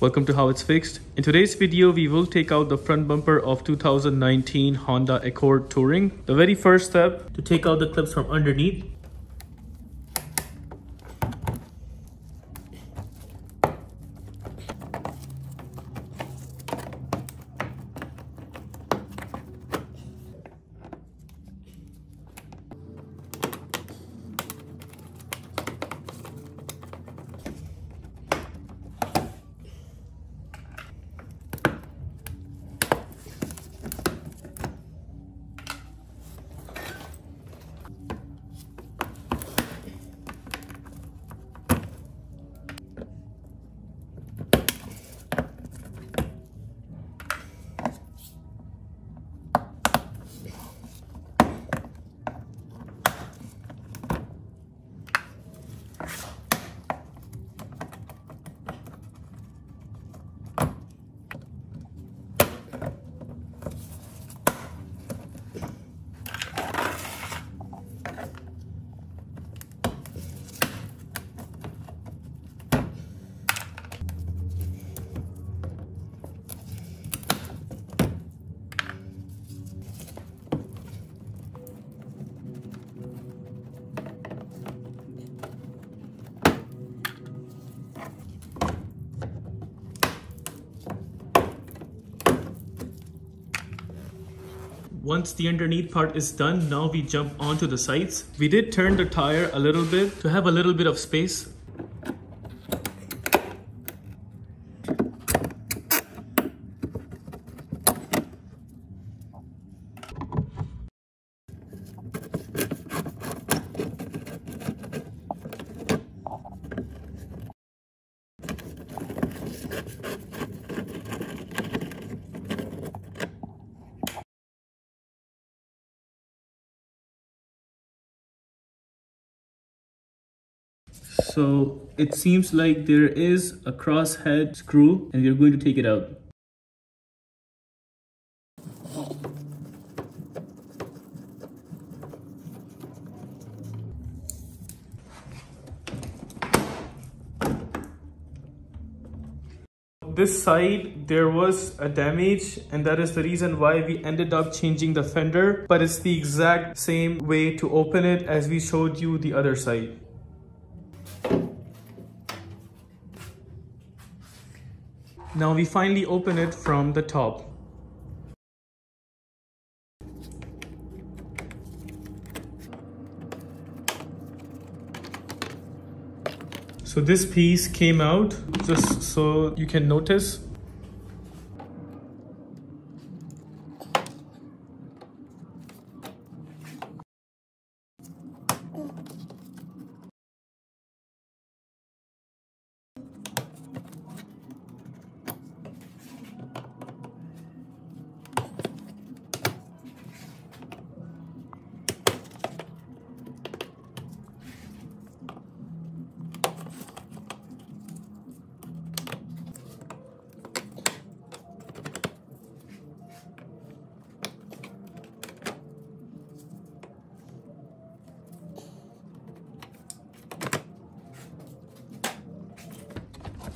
Welcome to How It's Fixed. In today's video, we will take out the front bumper of 2019 Honda Accord Touring. The very first step, to take out the clips from underneath. Once the underneath part is done, now we jump onto the sides. We did turn the tire a little bit to have a little bit of space. So it seems like there is a crosshead screw and we're going to take it out. This side, there was a damage, and that is the reason why we ended up changing the fender, but it's the exact same way to open it as we showed you the other side. Now we finally open it from the top. So this piece came out, just so you can notice.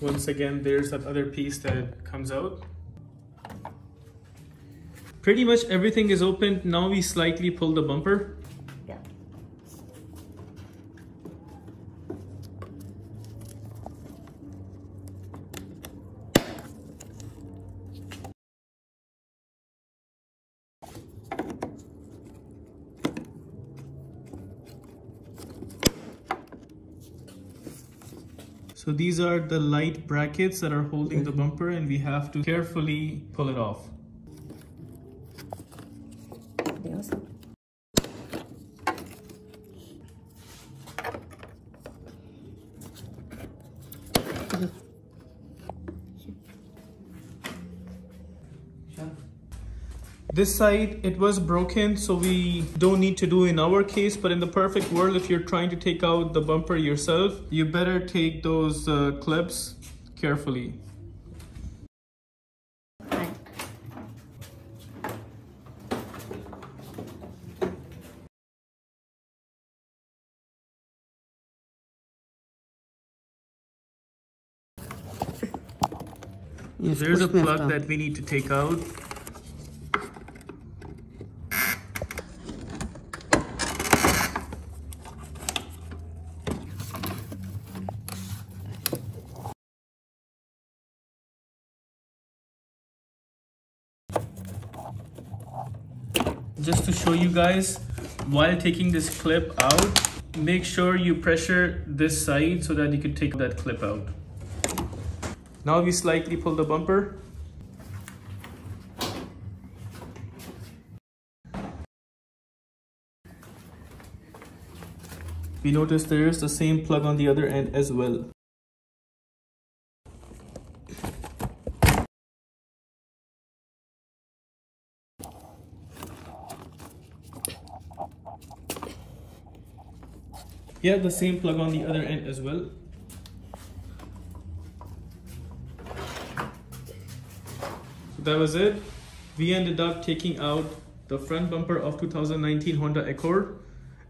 Once again, there's that other piece that comes out. Pretty much everything is open. Now we slightly pull the bumper. Yeah. So these are the light brackets that are holding the bumper, and we have to carefully pull it off. This side, it was broken, so we don't need to do in our case, but in the perfect world, if you're trying to take out the bumper yourself, you better take those clips carefully. Yes, so there's a plug that we need to take out. Just to show you guys, while taking this clip out, make sure you pressure this side so that you can take that clip out. Now we slightly pull the bumper. We notice there is the same plug on the other end as well. Yeah, the same plug on the other end as well. So that was it. We ended up taking out the front bumper of 2019 Honda Accord.